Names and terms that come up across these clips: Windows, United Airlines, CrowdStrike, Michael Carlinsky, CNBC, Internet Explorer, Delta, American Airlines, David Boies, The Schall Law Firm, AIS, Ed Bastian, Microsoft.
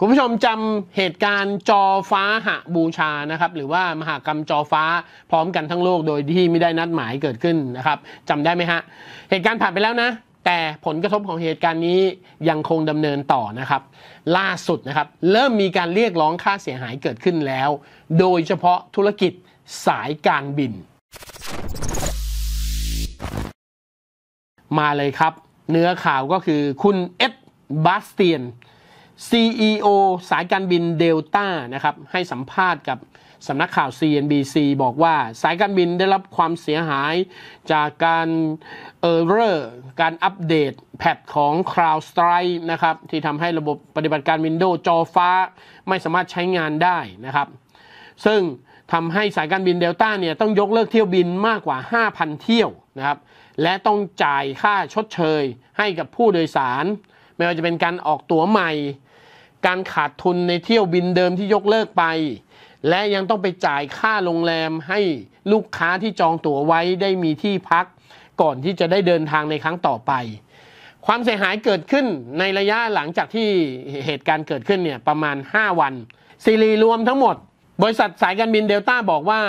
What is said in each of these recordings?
คุณผู้ชมจำเหตุการณ์จอฟ้าหบูชานะครับหรือว่ามหากรรมจอฟ้าพร้อมกันทั้งโลกโดยที่ไม่ได้นัดหมายเกิดขึ้นนะครับจำได้ไหมฮะเหตุการณ์ผ่านไปแล้วนะแต่ผลกระทบของเหตุการณ์นี้ยังคงดำเนินต่อนะครับล่าสุดนะครับเริ่มมีการเรียกร้องค่าเสียหายเกิดขึ้นแล้วโดยเฉพาะธุรกิจสายการบินมาเลยครับเนื้อข่าวก็คือคุณเอ็ดบาสเตียน CEO สายการบิน Delta นะครับให้สัมภาษณ์กับสำนักข่าว CNBC บอกว่าสายการบินได้รับความเสียหายจากการการอัปเดตแพทของ CrowdStrike นะครับที่ทำให้ระบบปฏิบัติการ Windows จอฟ้าไม่สามารถใช้งานได้นะครับซึ่งทำให้สายการบิน Delta เนี่ยต้องยกเลิกเที่ยวบินมากกว่า 5,000 เที่ยวนะครับและต้องจ่ายค่าชดเชยให้กับผู้โดยสารไม่ว่าจะเป็นการออกตั๋วใหม่การขาดทุนในเที่ยวบินเดิมที่ยกเลิกไปและยังต้องไปจ่ายค่าโรงแรมให้ลูกค้าที่จองตั๋วไว้ได้มีที่พักก่อนที่จะได้เดินทางในครั้งต่อไปความเสียหายเกิดขึ้นในระยะหลังจากที่เหตุการณ์เกิดขึ้นเนี่ยประมาณ5วันซีรีส์รวมทั้งหมดบริษัทสายการบินเดลต้าบอกว่า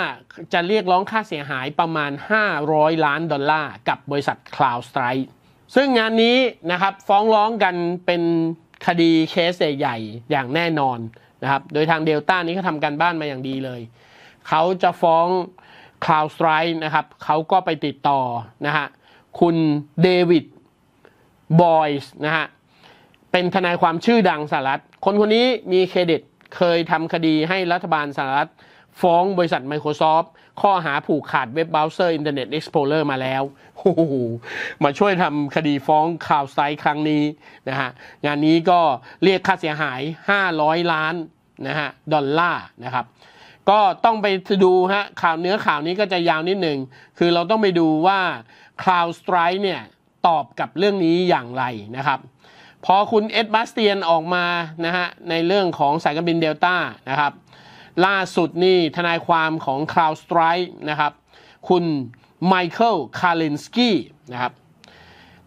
จะเรียกร้องค่าเสียหายประมาณ$500 ล้านกับบริษัท CrowdStrike ซึ่งงานนี้นะครับฟ้องร้องกันเป็นคดีเคสใหญ่ๆอย่างแน่นอนนะครับโดยทางเดลต้านี้เขาทำการบ้านมาอย่างดีเลยเขาจะฟ้อง CrowdStrike นะครับเขาก็ไปติดต่อนะฮะคุณเดวิดบอยส์นะฮะเป็นทนายความชื่อดังสหรัฐคนนี้มีเครดิตเคยทำคดีให้รัฐบาลสหรัฐฟ้องบริษัท Microsoft ข้อหาผูกขาดเว็บเบราว์เซอร์ Internet Explorer มาแล้วโอ้โหมาช่วยทำคดีฟ้อง CrowdStrike ครั้งนี้นะฮะงานนี้ก็เรียกค่าเสียหาย$500 ล้านนะฮะ$นะครับก็ต้องไปดูฮะข่าวเนื้อข่าวนี้ก็จะยาวนิดหนึ่งคือเราต้องไปดูว่า CrowdStrike เนี่ยตอบกับเรื่องนี้อย่างไรนะครับพอคุณเอ็ดบาสเตียนออกมานะฮะในเรื่องของสายการบินเดลต้านะครับล่าสุดนี่ทนายความของ CrowdStrike นะครับคุณ Michael Carlinsky นะครับ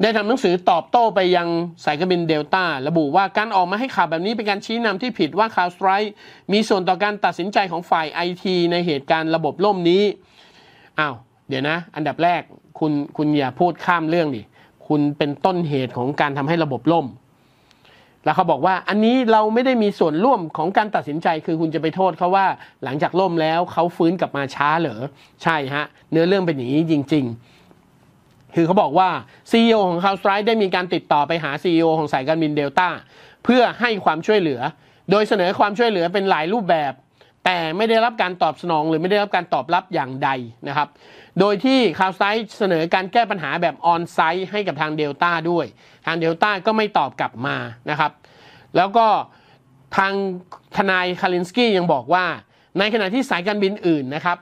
ได้ทำหนังสือตอบโต้ไปยังสายการบินเดลต้าระบุว่าการออกมาให้ข่าวแบบนี้เป็นการชี้นำที่ผิดว่า CrowdStrike มีส่วนต่อการตัดสินใจของฝ่าย IT ในเหตุการณ์ระบบล่มนี้อ้าวเดี๋ยวนะอันดับแรกคุณอย่าพูดข้ามเรื่องดิคุณเป็นต้นเหตุของการทำให้ระบบล่มแล้วเขาบอกว่าอันนี้เราไม่ได้มีส่วนร่วมของการตัดสินใจคือคุณจะไปโทษเขาว่าหลังจากล่มแล้วเขาฟื้นกลับมาช้าเหรอใช่ฮะเนื้อเรื่องเป็นอย่างนี้จริงๆคือเขาบอกว่า CEO ของ CrowdStrike ได้มีการติดต่อไปหา CEO ของสายการบิน Delta เพื่อให้ความช่วยเหลือโดยเสนอความช่วยเหลือเป็นหลายรูปแบบแต่ไม่ได้รับการตอบสนองหรือไม่ได้รับการตอบรับอย่างใดนะครับโดยที่ CrowdStrike เสนอการแก้ปัญหาแบบออนไซต์ให้กับทาง Delta ด้วยทาง Delta ก็ไม่ตอบกลับมานะครับแล้วก็ทางทนาย Carlinsky ยังบอกว่าในขณะที่สายการบินอื่นนะครับ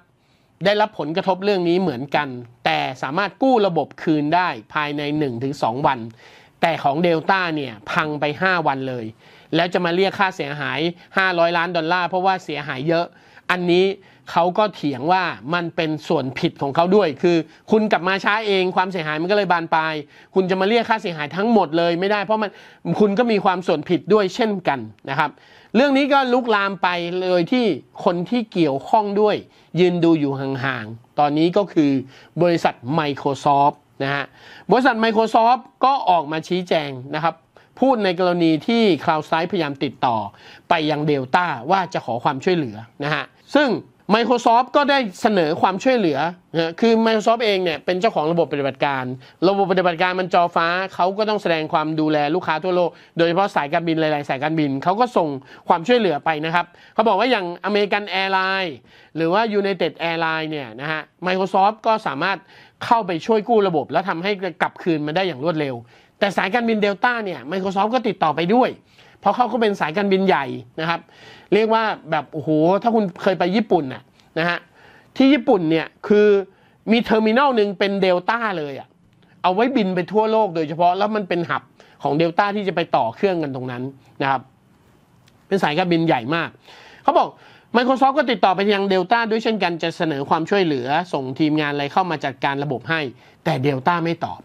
ได้รับผลกระทบเรื่องนี้เหมือนกันแต่สามารถกู้ระบบคืนได้ภายใน 1-2 วันแต่ของ Delta เนี่ยพังไป5วันเลยแล้วจะมาเรียกค่าเสียหาย$500 ล้านเพราะว่าเสียหายเยอะอันนี้เขาก็เถียงว่ามันเป็นส่วนผิดของเขาด้วยคือคุณกลับมาช้าเองความเสียหายมันก็เลยบานปลายคุณจะมาเรียกค่าเสียหายทั้งหมดเลยไม่ได้เพราะมันคุณก็มีความส่วนผิดด้วยเช่นกันนะครับเรื่องนี้ก็ลุกลามไปเลยที่คนที่เกี่ยวข้องด้วยยืนดูอยู่ห่างๆตอนนี้ก็คือบริษัท Microsoft นะฮะบริษัท Microsoft ก็ออกมาชี้แจงนะครับพูดในกรณีที่ CrowdStrike พยายามติดต่อไปยัง Delta ว่าจะขอความช่วยเหลือนะฮะซึ่ง Microsoft ก็ได้เสนอความช่วยเหลือนะคือ Microsoft เองเนี่ยเป็นเจ้าของระบบปฏิบัติการมันจอฟ้าเขาก็ต้องแสดงความดูแลลูกค้าทั่วโลกโดยเฉพาะสายการบินหลายๆสายการบินเขาก็ส่งความช่วยเหลือไปนะครับเขาบอกว่าอย่าง American Airlines หรือว่า United Airlines เนี่ยนะฮะ Microsoft ก็สามารถเข้าไปช่วยกู้ระบบและทำให้กลับคืนมาได้อย่างรวดเร็วแต่สายการบิน Delta เนี่ย Microsoft ก็ติดต่อไปด้วยเพราะเขาก็เป็นสายการบินใหญ่นะครับเรียกว่าแบบโอ้โหถ้าคุณเคยไปญี่ปุ่นน่ะนะฮะที่ญี่ปุ่นเนี่ยคือมีเทอร์มินัลหนึ่งเป็น Delta เลยอ่ะเอาไว้บินไปทั่วโลกโดยเฉพาะแล้วมันเป็นหับของ Delta ที่จะไปต่อเครื่องกันตรงนั้นนะครับเป็นสายการบินใหญ่มากเขาบอก Microsoft ก็ติดต่อไปยัง Delta ด้วยเช่นกันจะเสนอความช่วยเหลือส่งทีมงานอะไรเข้ามาจัดการระบบให้แต่ Delta ไม่ตอบ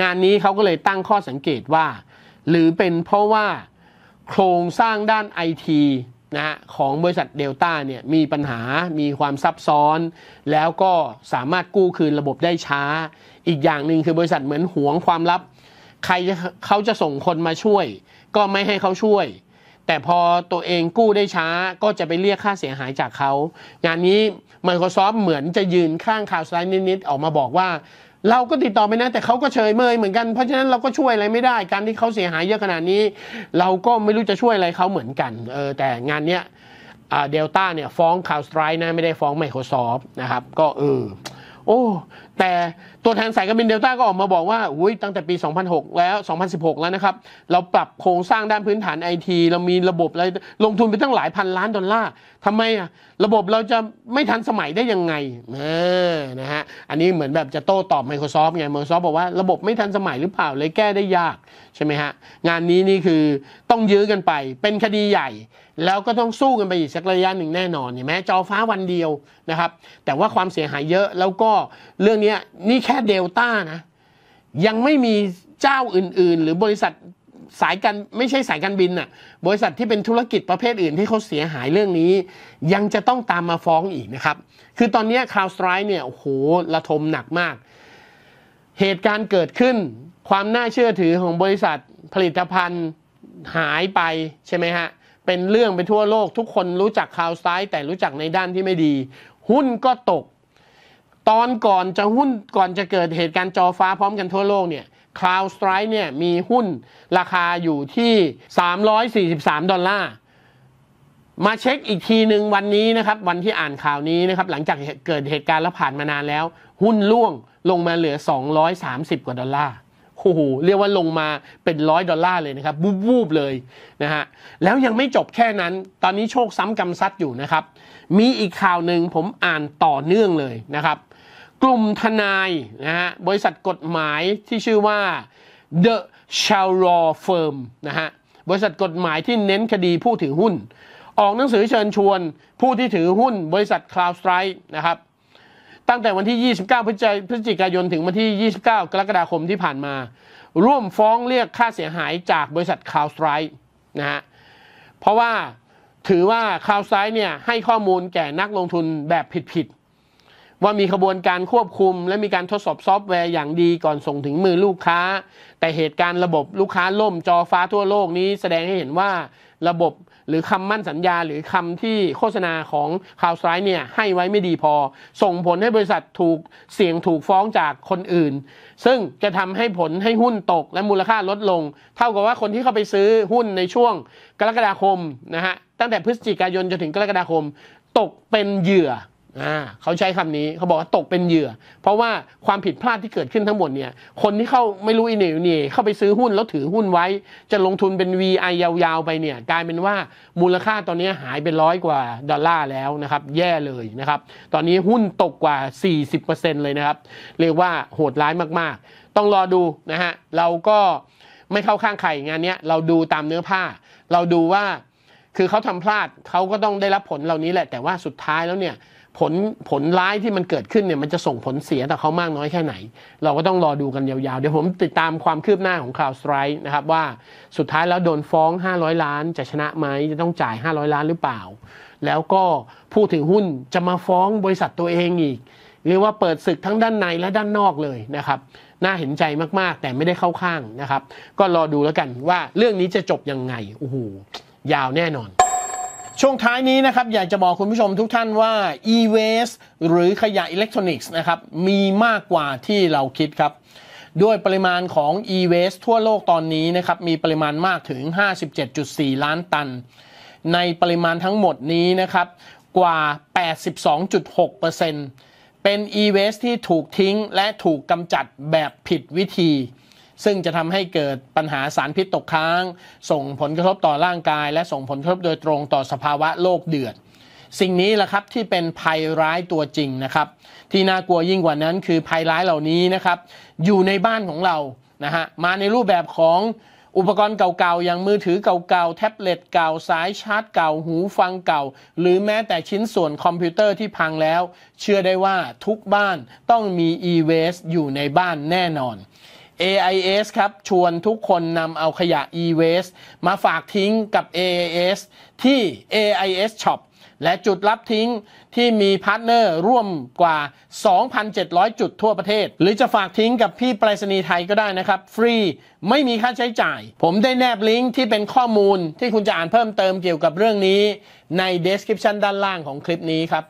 งานนี้เขาก็เลยตั้งข้อสังเกตว่าหรือเป็นเพราะว่า โครงสร้างด้าน IT นะฮะของบริษัท Delta เนี่ยมีปัญหามีความซับซ้อนแล้วก็สามารถกู้คืนระบบได้ช้าอีกอย่างหนึ่งคือบริษัทเหมือนหวงความลับใครเขาจะส่งคนมาช่วยก็ไม่ให้เขาช่วยแต่พอตัวเองกู้ได้ช้าก็จะไปเรียกค่าเสียหายจากเขางานนี้ Microsoft เหมือนจะยืนข้างCrowdStrikeนิดๆออกมาบอกว่าเราก็ติดต่อไปนะแต่เขาก็เฉยเมยเหมือนกันเพราะฉะนั้นเราก็ช่วยอะไรไม่ได้การที่เขาเสียหายเยอะขนาดนี้เราก็ไม่รู้จะช่วยอะไรเขาเหมือนกันแต่งานเนี้ยเดลต้าเนี่ยฟ้องCrowdStrikeนะไม่ได้ฟ้อง Microsoft นะครับก็โอ้แต่ตัวแทนสายการบินเดลต้าก็ออกมาบอกว่าอุ้ยตั้งแต่ปี2006แล้ว2016แล้วนะครับเราปรับโครงสร้างด้านพื้นฐาน IT เรามีระบบอะไรลงทุนไปตั้งหลายพันล้านดอลลาร์ทำไมอ่ะระบบเราจะไม่ทันสมัยได้ยังไงนะฮะอันนี้เหมือนแบบจะโต้ตอบ Microsoft ไง Microsoft บอกว่าระบบไม่ทันสมัยหรือเปล่าเลยแก้ได้ยากใช่ไหมฮะงานนี้นี่คือต้องยื้อกันไปเป็นคดีใหญ่แล้วก็ต้องสู้กันไปอีกสักระยะหนึ่งแน่นอนเห็นไหมจอฟ้าวันเดียวนะครับแต่ว่าความเสียหายเยอะแล้วก็เรื่องนี้นี่แค่เดลต้านะยังไม่มีเจ้าอื่นๆหรือบริษัทสายการไม่ใช่สายการบินน่ะบริษัทที่เป็นธุรกิจประเภทอื่นที่เขาเสียหายเรื่องนี้ยังจะต้องตามมาฟ้องอีกนะครับคือตอนนี้CrowdStrikeเนี่ยโอ้โหระทมหนักมากเหตุการณ์เกิดขึ้นความน่าเชื่อถือของบริษัทผลิตภัณฑ์หายไปใช่ไหมฮะเป็นเรื่องไปทั่วโลกทุกคนรู้จักCrowdStrikeแต่รู้จักในด้านที่ไม่ดีหุ้นก็ตกตอนก่อนจะเกิดเหตุการณ์จอฟ้าพร้อมกันทั่วโลกเนี่ยCrowdStrikeเนี่ยมีหุ้นราคาอยู่ที่$343มาเช็คอีกทีหนึ่งวันนี้นะครับวันที่อ่านข่าวนี้นะครับหลังจากเกิดเหตุการณ์แล้วผ่านมานานแล้วหุ้นร่วงลงมาเหลือ$230 กว่าโอ้โหเรียกว่าลงมาเป็น$100เลยนะครับวูบๆเลยนะฮะแล้วยังไม่จบแค่นั้นตอนนี้โชคซ้ำกำซัดอยู่นะครับมีอีกข่าวหนึ่งผมอ่านต่อเนื่องเลยนะครับกลุ่มทนายนะฮะบริษัทกฎหมายที่ชื่อว่า The Schall Law Firm นะฮะบริษัทกฎหมายที่เน้นคดีผู้ถือหุ้นออกหนังสือเชิญชวนผู้ที่ถือหุ้นบริษัท CrowdStrike นะครับตั้งแต่วันที่ 29 พฤศจิกายนถึงวันที่ 29 กรกฎาคมที่ผ่านมาร่วมฟ้องเรียกค่าเสียหายจากบริษัท CrowdStrike นะฮะเพราะว่าถือว่า CrowdStrike เนี่ยให้ข้อมูลแก่นักลงทุนแบบผิดว่ามีขบวนการควบคุมและมีการทดสอบซอฟต์แวร์อย่างดีก่อนส่งถึงมือลูกค้าแต่เหตุการณ์ระบบลูกค้าล่มจอฟ้าทั่วโลกนี้แสดงให้เห็นว่าระบบหรือคำมั่นสัญญาหรือคำที่โฆษณาของCrowdStrikeเนี่ยให้ไว้ไม่ดีพอส่งผลให้บริษัทถูกเสี่ยงถูกฟ้องจากคนอื่นซึ่งจะทำให้ผลให้หุ้นตกและมูลค่าลดลงเท่ากับว่าคนที่เข้าไปซื้อหุ้นในช่วงกรกฎาคมนะฮะตั้งแต่พฤศจิกายนจนถึงกรกฎาคมตกเป็นเหยื่อเขาใช้คำนี้เขาบอกว่าตกเป็นเหยื่อเพราะว่าความผิดพลาดที่เกิดขึ้นทั้งหมดเนี่ยคนที่เขาไม่รู้อินเนียเข้าไปซื้อหุ้นแล้วถือหุ้นไว้จะลงทุนเป็น VI ยาวๆไปเนี่ยกลายเป็นว่ามูลค่าตอนนี้หายเป็น$100 กว่าแล้วนะครับแย่เลยนะครับตอนนี้หุ้นตกกว่า 40% เลยนะครับเรียกว่าโหดร้ายมากๆต้องรอดูนะฮะเราก็ไม่เข้าข้างใครงานนี้เราดูตามเนื้อผ้าเราดูว่าคือเขาทำพลาดเขาก็ต้องได้รับผลเหล่านี้แหละแต่ว่าสุดท้ายแล้วเนี่ยผลร้ายที่มันเกิดขึ้นเนี่ยมันจะส่งผลเสียต่อเขามากน้อยแค่ไหนเราก็ต้องรอดูกันยาวๆเดี๋ยวผมติดตามความคืบหน้าของ CrowdStrike นะครับว่าสุดท้ายแล้วโดนฟ้อง$500 ล้านจะชนะไหมจะต้องจ่าย$500 ล้านหรือเปล่าแล้วก็ผู้ถือหุ้นจะมาฟ้องบริษัทตัวเองอีกเรียกว่าเปิดศึกทั้งด้านในและด้านนอกเลยนะครับน่าเห็นใจมากๆแต่ไม่ได้เข้าข้างนะครับก็รอดูแล้วกันว่าเรื่องนี้จะจบยังไงโอ้โหยาวแน่นอนช่วงท้ายนี้นะครับอยากจะบอกคุณผู้ชมทุกท่านว่า e-waste หรือขยะอิเล็กทรอนิกส์นะครับมีมากกว่าที่เราคิดครับด้วยปริมาณของ e-waste ทั่วโลกตอนนี้นะครับมีปริมาณมากถึง 57.4 ล้านตันในปริมาณทั้งหมดนี้นะครับกว่า 82.6% เป็น e-waste ที่ถูกทิ้งและถูกกำจัดแบบผิดวิธีซึ่งจะทำให้เกิดปัญหาสารพิษตกค้างส่งผลกระทบต่อร่างกายและส่งผลกระทบโดยตรงต่อสภาวะโลกเดือดสิ่งนี้แหละครับที่เป็นภัยร้ายตัวจริงนะครับที่น่ากลัวยิ่งกว่านั้นคือภัยร้ายเหล่านี้นะครับอยู่ในบ้านของเรานะฮะมาในรูปแบบของอุปกรณ์เก่าๆอย่างมือถือเก่าๆแท็บเล็ตเก่าสายชาร์จเก่าหูฟังเก่าหรือแม้แต่ชิ้นส่วนคอมพิวเตอร์ที่พังแล้วเชื่อได้ว่าทุกบ้านต้องมี e-waste อยู่ในบ้านแน่นอน AIS ครับชวนทุกคนนำเอาขยะ e-waste มาฝากทิ้งกับ AIS ที่ AIS Shop และจุดรับทิ้งที่มีพาร์ทเนอร์ร่วมกว่า 2,700 จุดทั่วประเทศหรือจะฝากทิ้งกับพี่ไปรษณีย์ไทยก็ได้นะครับฟรีไม่มีค่าใช้จ่ายผมได้แนบลิงก์ที่เป็นข้อมูลที่คุณจะอ่านเพิ่มเติมเกี่ยวกับเรื่องนี้ใน description ด้านล่างของคลิปนี้ครับ